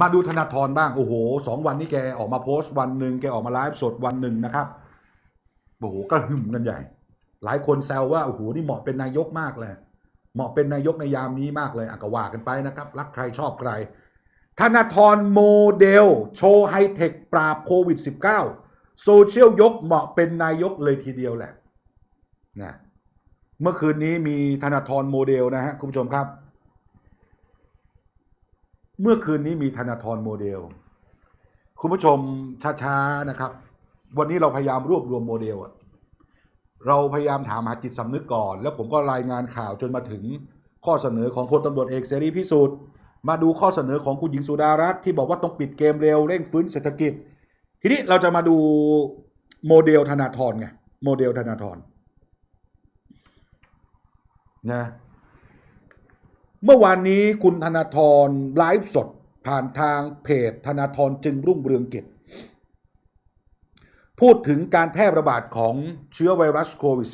มาดูธนาธรบ้างโอ้โหสองวันนี้แกออกมาโพสต์วันหนึ่งแกออกมาไลฟ์สดวันหนึ่งนะครับโอ้โหก็หึ่มกันใหญ่หลายคนแซวว่าโอ้โหนี่เหมาะเป็นนายกมากเลยเหมาะเป็นนายกในยามนี้มากเลยก็ว่ากันไปนะครับรักใครชอบใครธนาธรโมเดลโชว์ไฮเทคปราบโควิด -19 โซเชียลยกเหมาะเป็นนายกเลยทีเดียวแหละนะเมื่อคืนนี้มีธนาธรโมเดลนะฮะคุณผู้ชมครับเมื่อคืนนี้มีธนาธรโมเดลคุณผู้ชมช้าๆนะครับวันนี้เราพยายามรวบรวมโมเดลเราพยายามถามหาจิตสำนึกก่อนแล้วผมก็รายงานข่าวจนมาถึงข้อเสนอของพลตำรวจเอกเสรีพิสุทธิ์มาดูข้อเสนอของคุณหญิงสุดารัตน์ที่บอกว่าต้องปิดเกมเร็วเร่งฟื้นเศรษฐกิจทีนี้เราจะมาดูโมเดลธนาธรไงโมเดลธนาธรนะเมื่อวานนี้คุณธนาธรไลฟ์สดผ่านทางเพจธนาธรจึงรุ่งเรืองกิจพูดถึงการแพร่ระบาดของเชื้อไวรัสโควิด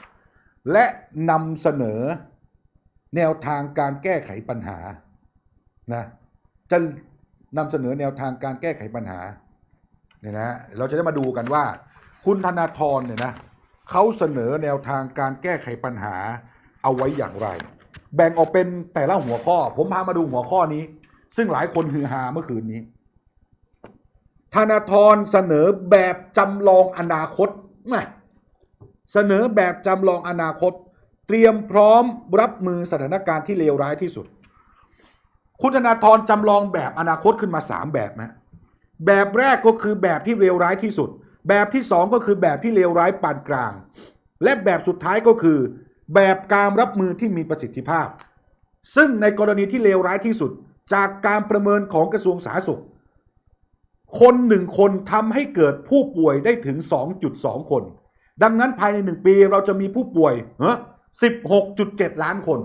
-19 และนำเสนอแนวทางการแก้ไขปัญหานะจะนำเสนอแนวทางการแก้ไขปัญหาเนี่ยนะเราจะได้มาดูกันว่าคุณธนาธรเนี่ยนะเขาเสนอแนวทางการแก้ไขปัญหาเอาไว้อย่างไรแบ่งออกเป็นแต่ละหัวข้อผมพามาดูหัวข้อนี้ซึ่งหลายคนฮือฮาเมื่อคืนนี้ธนาธรเสนอแบบจำลองอนาคตเสนอแบบจำลองอนาคตเตรียมพร้อมรับมือสถานการณ์ที่เลวร้ายที่สุดคุณธนาธรจำลองแบบอนาคตขึ้นมา3แบบนะแบบแรกก็คือแบบที่เลวร้ายที่สุดแบบที่2ก็คือแบบที่เลวร้ายปานกลางและแบบสุดท้ายก็คือแบบการรับมือที่มีประสิทธิภาพซึ่งในกรณีที่เลวร้ายที่สุดจากการประเมินของกระทรวงสาธารณสุขคนหนึ่งคนทำให้เกิดผู้ป่วยได้ถึง 2.2 คนดังนั้นภายใน1ปีเราจะมีผู้ป่วย 16.7 ล้านคน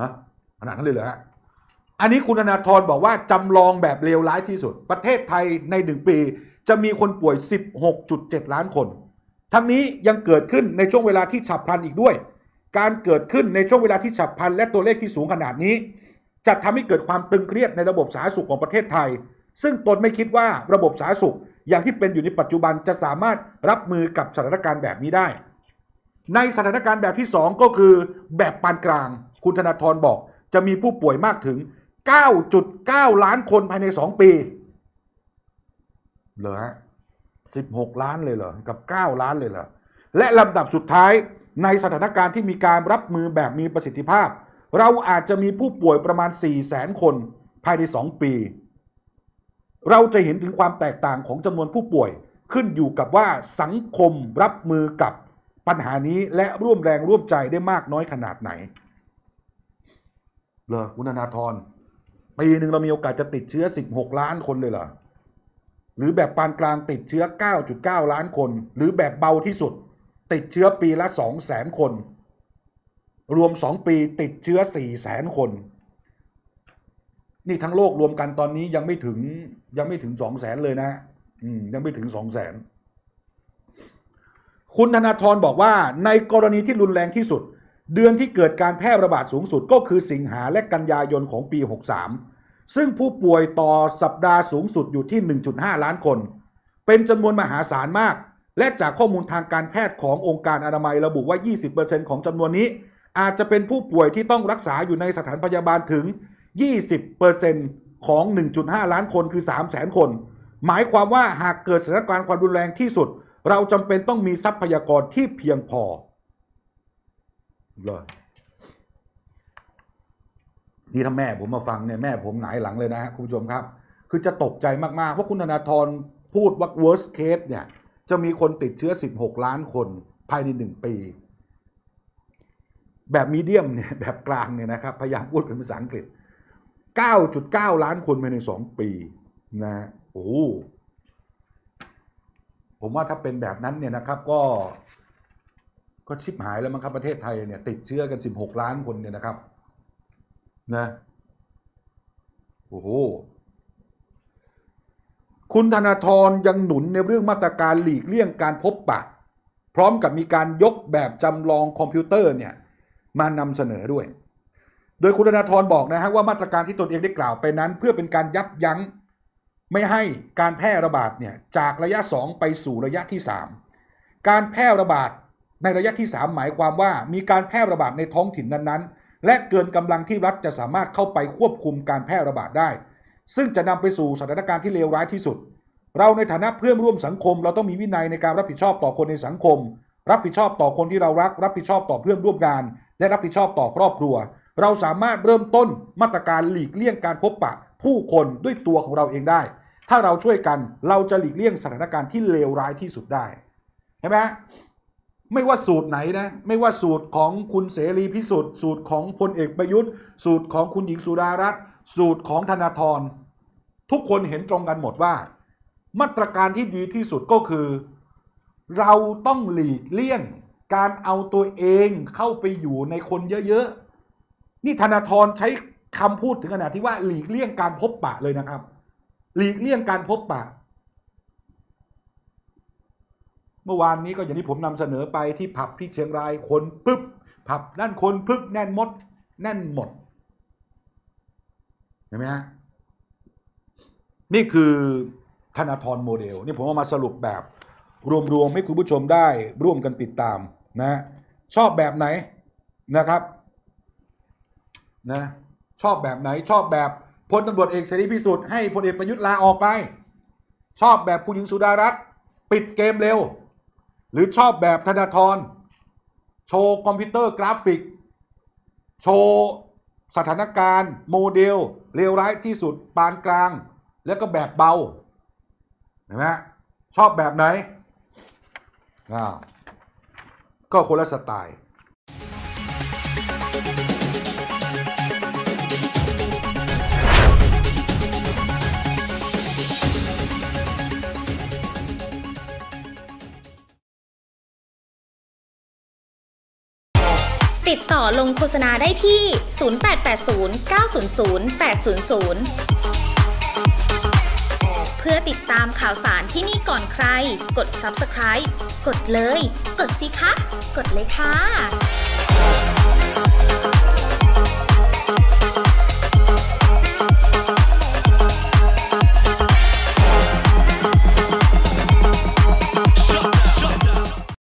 นะขนาดนั้นเลยเหรออันนี้คุณธนาธรบอกว่าจำลองแบบเลวร้ายที่สุดประเทศไทยใน1ปีจะมีคนป่วย 16.7 ล้านคนทั้งนี้ยังเกิดขึ้นในช่วงเวลาที่ฉับพลันอีกด้วยการเกิดขึ้นในช่วงเวลาที่ฉับพลันและตัวเลขที่สูงขนาดนี้จะทำให้เกิดความตึงเครียดในระบบสาธารณสุขของประเทศไทยซึ่งตนไม่คิดว่าระบบสาธารณสุขอย่างที่เป็นอยู่ในปัจจุบันจะสามารถรับมือกับสถานการณ์แบบนี้ได้ในสถานการณ์แบบที่2ก็คือแบบปานกลางคุณธนาธรบอกจะมีผู้ป่วยมากถึง 9.9 ล้านคนภายใน2ปีเหรอฮะ16 ล้านเลยเหรอกับ9ล้านเลยเหรอและลำดับสุดท้ายในสถานการณ์ที่มีการรับมือแบบมีประสิทธิภาพเราอาจจะมีผู้ป่วยประมาณ 400,000 คนภายใน2ปีเราจะเห็นถึงความแตกต่างของจำนวนผู้ป่วยขึ้นอยู่กับว่าสังคมรับมือกับปัญหานี้และร่วมแรงร่วมใจได้มากน้อยขนาดไหนเหรอคุณธนาธรปีหนึ่งเรามีโอกาสจะติดเชื้อ16ล้านคนเลยเหรอหรือแบบปานกลางติดเชื้อ 9.9 ล้านคนหรือแบบเบาที่สุดติดเชื้อปีละ 200,000 คนรวม2ปีติดเชื้อ 400,000 คนนี่ทั้งโลกรวมกันตอนนี้ยังไม่ถึง 200,000 เลยนะยังไม่ถึง 200,000 คุณธนาธรบอกว่าในกรณีที่รุนแรงที่สุดเดือนที่เกิดการแพร่ระบาดสูงสุดก็คือสิงหาและกันยายนของปี 63ซึ่งผู้ป่วยต่อสัปดาห์สูงสุดอยู่ที่ 1.5 ล้านคนเป็นจำนวนมหาศาลมากและจากข้อมูลทางการแพทย์ขององค์การอนามัยระบุว่า 20% ของจำนวนนี้อาจจะเป็นผู้ป่วยที่ต้องรักษาอยู่ในสถานพยาบาลถึง 20% ของ 1.5 ล้านคนคือ 300,000 คนหมายความว่าหากเกิดสถานการณ์ความรุนแรงที่สุดเราจำเป็นต้องมีทรัพยากรที่เพียงพอเลยนี่ถ้าแม่ผมมาฟังเนี่ยแม่ผมหงายหลังเลยนะคุณผู้ชมครับคือจะตกใจมากๆว่าคุณธนาธรพูดว่า worst case เนี่ยจะมีคนติดเชื้อ16ล้านคนภายใน1ปีแบบมีเดียมเนี่ยแบบกลางเนี่ยนะครับพยายามพูดเป็นภาษาอังกฤษ 9.9 ล้านคนภายใน2ปีนะโอ้ผมว่าถ้าเป็นแบบนั้นเนี่ยนะครับก็ชิบหายแล้วมั้งครับประเทศไทยเนี่ยติดเชื้อกัน16ล้านคนเนี่ยนะครับนะโอ้โหคุณธนาธรยังหนุนในเรื่องมาตรการหลีกเลี่ยงการพบปะพร้อมกับมีการยกแบบจำลองคอมพิวเตอร์เนี่ยมานำเสนอด้วย โดยคุณธนาธรบอกนะฮะว่ามาตรการที่ตนเองได้กล่าวไปนั้นเพื่อเป็นการยับยั้งไม่ให้การแพร่ระบาดเนี่ยจากระยะ2ไปสู่ระยะที่3การแพร่ระบาดในระยะที่3หมายความว่ามีการแพร่ระบาดในท้องถิ่นนั้นๆและเกินกำลังที่รัฐจะสามารถเข้าไปควบคุมการแพร่ระบาดได้ซึ่งจะนำไปสู่สถานการณ์ที่เลวร้ายที่สุดเราในฐานะเพื่อนร่วมสังคมเราต้องมีวินัยในการรับผิดชอบต่อคนในสังคมรับผิดชอบต่อคนที่เรารักรับผิดชอบต่อเพื่อนร่วมงานและรับผิดชอบต่อครอบครัวเราสามารถเริ่มต้นมาตรการหลีกเลี่ยงการพบปะผู้คนด้วยตัวของเราเองได้ถ้าเราช่วยกันเราจะหลีกเลี่ยงสถานการณ์ที่เลวร้ายที่สุดได้เห็นไหมไม่ว่าสูตรไหนนะไม่ว่าสูตรของคุณเสรีพิสุทธิ์สูตรของพลเอกประยุทธ์สูตรของคุณหญิงสุดารัตน์สูตรของธนาธรทุกคนเห็นตรงกันหมดว่ามาตรการที่ดีที่สุดก็คือเราต้องหลีกเลี่ยงการเอาตัวเองเข้าไปอยู่ในคนเยอะๆนี่ธนาธรใช้คำพูดถึงขนาดที่ว่าหลีกเลี่ยงการพบปะเลยนะครับหลีกเลี่ยงการพบปะเมื่อวานนี้ก็อย่างที่ผมนำเสนอไปที่ผับที่เชียงรายคนปึ๊บผับนั่นคนปึ๊บแน่นหมดแน่นหมดเห็นไหมฮะนี่คือธนาธรโมเดลนี่ผมเอามาสรุปแบบรวมๆให้คุณผู้ชมได้ร่วมกันติดตามนะชอบแบบไหนนะครับนะชอบแบบไหนชอบแบบพลตำรวจเอกเสรีพิสุทธิ์ให้พลเอกประยุทธ์ลาออกไปชอบแบบคุณหญิงสุดารัตน์ปิดเกมเร็วหรือชอบแบบธนาธรโชว์คอมพิวเตอร์กราฟิกโชว์สถานการณ์โมเดลเลวร้ายที่สุดปานกลางแล้วก็แบบเบาเห็นไหมชอบแบบไหนก็คนละสไตล์ติดต่อลงโฆษณาได้ที่0880 900 800เพื่อติดตามข่าวสารที่นี่ก่อนใครกด Subscribe กดเลยกดสิคะกดเลยค่ะ